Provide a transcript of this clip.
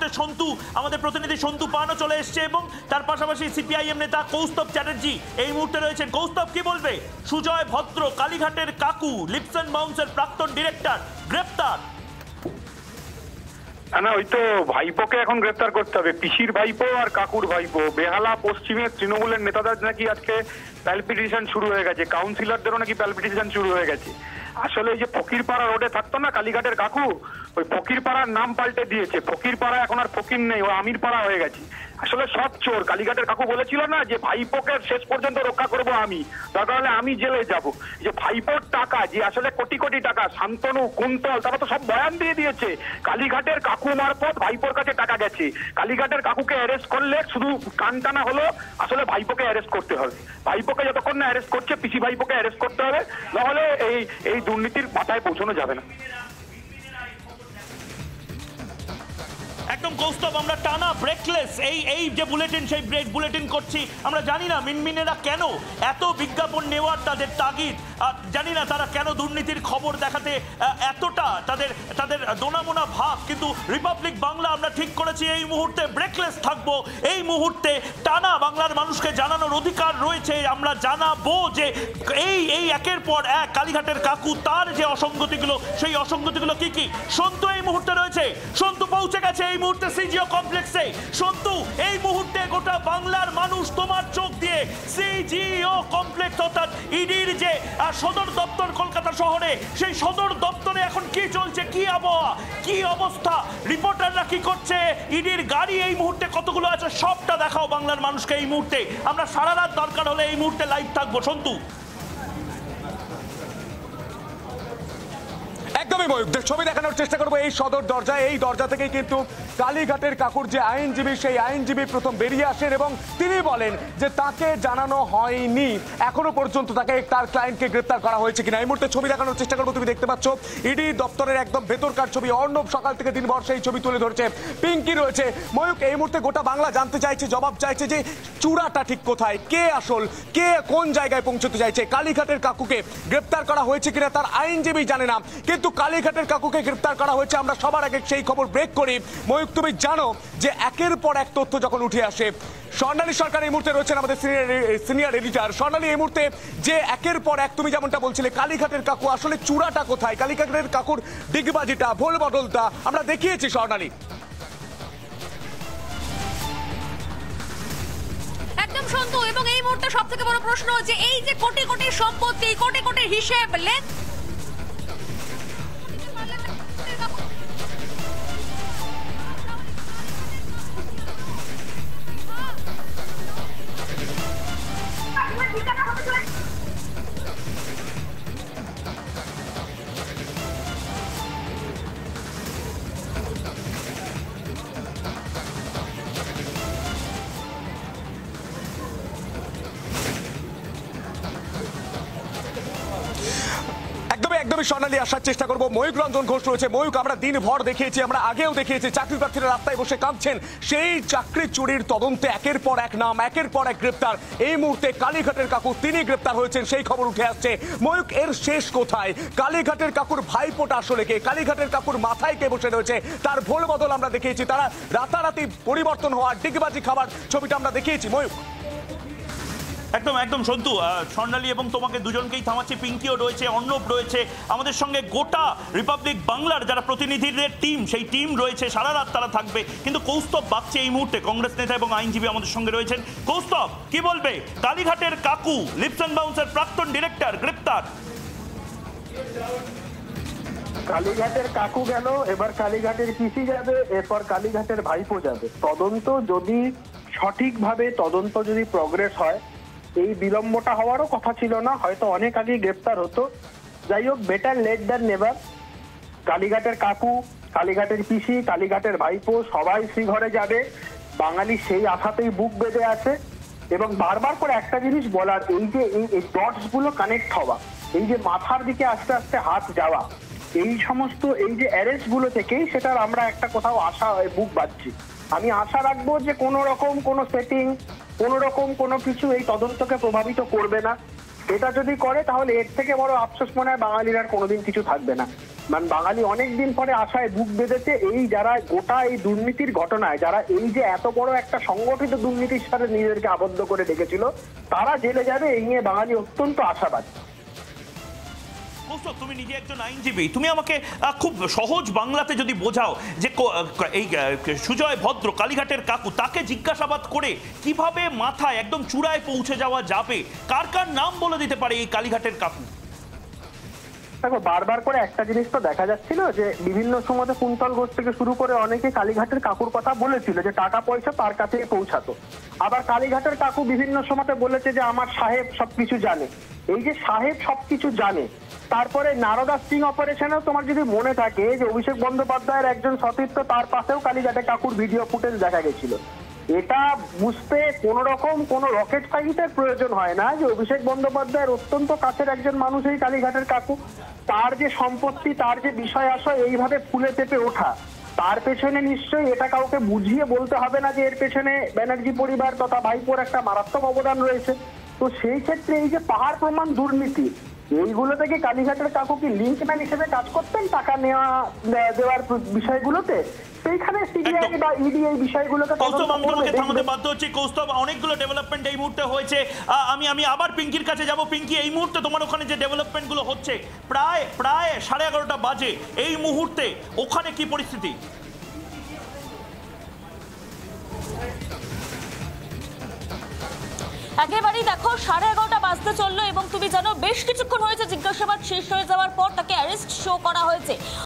সূত্রে সন্তু আমাদের প্রতিনিধি সন্তু পানো চলে এসেছে এবং তার পাশাপাশি সিপিআইএম নেতা কৌস্তব চ্যাটার্জি এই মুহূর্তে রয়েছেন। কৌস্তব কি বলবে? সুজয় ভদ্র কালীঘাটের কাকু লিপসন বাউন্সের প্রাক্তন ডিরেক্টর গ্রেপ্তার। না, ওই তো ভাইপোকে এখন গ্রেপ্তার করতে হবে, পিসির ভাইপো আর কাকুর ভাইপো। বেহালা পশ্চিমের তৃণমূলের নেতাদের নাকি আজকে প্যালপিটেশন শুরু হয়ে গেছে, কাউন্সিলরদেরও নাকি প্যালপিটেশন শুরু হয়ে গেছে। আসলে ওই যে ফকিরপাড়া রোডে থাকতো না কালীঘাটের কাকু, ওই ফকিরপাড়ার নাম পাল্টে দিয়েছে, ফকিরপাড়া এখন আর ফকির নেই, ও আমিরপাড়া হয়ে গেছে। আসলে সব চোর। কালীঘাটের কাকু বলেছিল না যে ভাইপোকে শেষ পর্যন্ত রক্ষা করব আমি, তাহলে আমি জেলে যাব। যে ভাইপোর টাকা, যে আসলে কোটি কোটি টাকা শান্তনু কুন্তল তারা তো সব বয়ান দিয়ে দিয়েছে, কালীঘাটের কাকু মারফত ভাইপোর কাছে টাকা গেছে। কালীঘাটের কাকুকে অ্যারেস্ট করলে শুধু কান টানা হলো, আসলে ভাইপোকে অ্যারেস্ট করতে হবে। ভাইপোকে যতক্ষণ না অ্যারেস্ট করছে, পিসি ভাইপোকে অ্যারেস্ট করতে হবে, নাহলে এই দুর্নীতির মাথায় পৌঁছানো যাবে না। একদম কৌস্তব, আমরা টানা ব্রেকলেস এই যে বুলেটিন, সেই বুলেটিন করছি। আমরা জানি না মিনমিনেরা কেন এত বিজ্ঞাপন নেওয়ার তাদের তাগিদ, জানি না তারা কেন দুর্নীতির খবর দেখাতে এতটা তাদের তাদের দোনামোনা ভাব, কিন্তু রিপাবলিক বাংলা আমরা ঠিক করেছি এই মুহূর্তে ব্রেকলেস থাকবো। এই মুহূর্তে টানা বাংলার মানুষকে জানানোর অধিকার রয়েছে। আমরা জানাবো যে এই একের পর এক কালীঘাটের কাকু, তার যে অসঙ্গতিগুলো, সেই অসঙ্গতিগুলো কি কি। সন্তু এই মুহূর্তে রয়েছে, সন্তু পৌঁছে গেছে এই মুহূর্তে সিজিও কমপ্লেক্সে। সন্তু, এই মুহূর্তে গোটা বাংলার মানুষ তোমার চোখ দিয়ে সিজিও কমপ্লেক্স অর্থাৎ ইডির যে সদর দপ্তর কলকাতা শহরে, সেই সদর দপ্তরে এখন কি চলছে, কি আবহাওয়া, কি অবস্থা, রিপোর্টাররা কি করছে, ইডির গাড়ি এই মুহূর্তে কতগুলো আছে, সবটা দেখাও বাংলার মানুষকে এই মুহূর্তে। আমরা সারা রাত দরকার হলে এই মুহূর্তে লাইভ থাকবো। সন্তু ছবি দেখানোর চেষ্টা করবো। এই সদর দরজা, এই দরজা থেকে কিন্তু কালীঘাটের কাকুর যে আইনজীবী, সেই আইনজীবী প্রথম বেরিয়ে আসেন এবং তিনি বলেন যে তাকে জানানো হয়নি এখনো পর্যন্ত তাকে, তার ক্লায়েন্টকে গ্রেপ্তার করা হয়েছে কিনা। এই মুহূর্তে ছবি দেখানোর চেষ্টা করবো, তুমি দেখতে পাচ্ছ ইডি দপ্তরের একদম ভেতরকার ছবি। অর্ণব সকাল থেকে দিনভর সেই ছবি তুলে ধরেছে, পিঙ্কি রয়েছে, ময়ূক। এই মুহূর্তে গোটা বাংলা জানতে চাইছে, জবাব চাইছে যে চূড়াটা ঠিক কোথায়, কে আসল, কে কোন জায়গায় পৌঁছতে চাইছে। কালীঘাটের কাকুকে গ্রেপ্তার করা হয়েছে কিনা তার আইনজীবী জানে না, কিন্তু কালীঘাটের কাকুকে গ্রেপ্তার করা হয়েছে। আমরা সবার আগে সেই খবর ব্রেক করি। ময়ূক, তুমি জানো যে একের পর এক তথ্য যখন উঠে আসে, স্বর্ণালী সরকার এই মুহূর্তে রয়েছেন আমাদের সিনিয়র এডিটর। স্বর্ণালী, এই মুহূর্তে যে একের পর এক, তুমি যেমনটা বলছিলে কালীঘাটের কাকু, আসলে চূড়াটা কোথায়, কালীঘাটের কাকুর ডিগবাজিটা, ভোল বদলটা আমরা দেখিয়েছি স্বর্ণালী। সন্তু, এবং এই মুহূর্তে সব থেকে বড় প্রশ্ন হচ্ছে এই যে কোটি কোটি সম্পত্তি, কোটি কোটি হিসেব, স্বর্ণালী আসার চেষ্টা করবো। ময়ূক রঞ্জন ঘোষ রয়েছে। ময়ূক, আমরা দিনভর দেখিয়েছি, আমরা আগেও দেখিয়েছি চাকরি প্রার্থীরা রাস্তায় বসে কাঁদছেন। সেই চাকরি চুরির তদন্তে একের পর এক নাম, একের পর এক গ্রেপ্তার। এই মুহূর্তে কালীঘাটের কাকু, তিনি গ্রেপ্তার হয়েছেন, সেই খবর উঠে আসছে। ময়ূক, এর শেষ কোথায়? কালীঘাটের কাকুর ভাইপোটা আসলে কে? কালীঘাটের কাকুর মাথায় কে বসে রয়েছে? তার ভোল বদল আমরা দেখিয়েছি, তারা রাতারাতি পরিবর্তন হওয়ার ডিগবাজি খাবার ছবিটা আমরা দেখিয়েছি। ময়ূক, একদম একদম সন্তু, স্বর্ণালী এবং তোমাকে দুজনকেই থামাচ্ছি। পিঙ্কিও রয়েছে, অর্ণব রয়েছে আমাদের সঙ্গে, গোটা রিপাবলিক বাংলার যারা প্রতিনিধিদের টিম, সেই টিম রয়েছে, সারা রাত তারা থাকবে। কিন্তু কৌস্তব বাগচি এই মুহূর্তে, কংগ্রেস নেতা এবং আইনজীবী আমাদের সঙ্গে রয়েছেন। কৌস্তব, কি বলবে? কালীঘাটের কাকু লিপসন বাউন্সের প্রাক্তন ডিরেক্টর গ্রেপ্তার। কালীঘাটের কাকু গেল, এবার কালীঘাটের পিসি যাবে, এরপর কালীঘাটের ভাইপো যাবে। তদন্ত যদি সঠিকভাবে, তদন্ত যদি প্রগ্রেস হয়, এই বিলম্বটা হওয়ারও কথা ছিল না, হয়তো অনেক আগে গ্রেপ্তার হতো। যাই হোক, বেটার লেট দ্যান নেভার। কালীঘাটের কাকু, কালীঘাটের পিসি, কালীঘাটের ভাইপো সবাই শ্রীঘরে যাবে, বাঙালি সেই আশাতেই বুক বেঁধে আছে। এবং বারবার করে একটা জিনিস বলার, এই যে এই ডটসগুলো কানেক্ট হওয়া, এই যে মাথার দিকে আস্তে আস্তে হাত যাওয়া, এই সমস্ত এই যে অ্যারেস্টগুলো থেকেই সেটার আমরা একটা কোথাও আশা বুক বাঁধছি। আমি আশা রাখবো যে কোনো রকম কোনো সেটিং, কোনো রকম কোনো কিছু এই তদন্তকে প্রভাবিত করবে না। এটা যদি করে তাহলে এর থেকে বড় আফসোস মনে হয় বাঙালির আর কোনোদিন কিছু থাকবে না। मान बांगाली अनेक दिन पर आशाय बुक बेधेছে এই যারা গোটা এই দুর্নীতির ঘটনায় যারা এই যে এত বড় একটা সংগঠিত দুর্নীতির সাথে নিজেদেরকে আবদ্ধ করে রেখেছিল তারা জেলে যাবে এই নিয়ে বাঙালি অত্যন্ত আশাবাদী। তুমি নিজে একজন আইনজীবী, তুমি আমাকে খুব সহজ বাংলাতে যদি বোঝাও যে এই সুজয় ভদ্র কালীঘাটের কাকু তাকে জিজ্ঞাসাবাদ করে কিভাবে মাথায় একদম চূড়ায় পৌঁছে যাওয়া যাবে, কার কার নাম বলে দিতে পারে এই কালীঘাটের কাকু? দেখো বারবার করে একটা জিনিস তো দেখা যাচ্ছিল যে বিভিন্ন সময় কুন্তল ঘোষ থেকে শুরু করে অনেকে কালীঘাটের কাকুর কথা বলেছিল যে টাকা পয়সা তার কাছে পৌঁছাতো, আবার কালীঘাটের কাকু বিভিন্ন সময় বলেছে যে আমার সাহেব সবকিছু জানে। এই যে সাহেব সবকিছু জানে, তারপরে নারদা সিং অপারেশনেও তোমার যদি মনে থাকে যে অভিষেক বন্দ্যোপাধ্যায়ের একজন সতীর্থ তার পাশেও কালীঘাটের কাকুর ভিডিও ফুটেজ দেখা গেছিল। এটা বুঝতে কোনো রকম কোনো রকেট সাইন্সের প্রয়োজন হয় না যে অভিষেক বন্দ্যোপাধ্যায়ের অত্যন্ত কাছের একজন মানুষ এই কালীঘাটের কাকু, তার যে সম্পত্তি তার যে বিষয় আসয় এইভাবে ফুলে চেপে ওঠা তার পেছনে নিশ্চয়ই এটা কাউকে বুঝিয়ে বলতে হবে না যে এর পেছনে ব্যানার্জি পরিবার তথা ভাইপোর একটা মারাত্মক অবদান রয়েছে। তো সেই ক্ষেত্রে এই যে পাহাড় প্রমাণ দুর্নীতি এইগুলো থেকে কালীঘাটের কাকু কি লিঙ্কম্যান হিসেবে কাজ করতেন টাকা নেওয়া দেওয়ার বিষয়গুলোতে? সেইখানে সিবিআই বা ইডি এই বিষয়গুলোকে থামাতে বাধ্য হচ্ছে। কৌস্তব, অনেকগুলো ডেভেলপমেন্ট এই মুহূর্তে হয়েছে, আমি আবার পিঙ্কির কাছে যাব। পিঙ্কি, এই মুহূর্তে তোমার ওখানে যে ডেভেলপমেন্টগুলো হচ্ছে প্রায় 11:30 বাজে এই মুহূর্তে, ওখানে কি পরিস্থিতি? একেবারেই দেখো 11:30 বাজতে চললো এবং তুমি জানো বেশ কিছুক্ষণ হয়েছে জিজ্ঞাসাবাদ শেষ হয়ে যাওয়ার পর তাকে অ্যারেস্ট শো করা হয়েছে।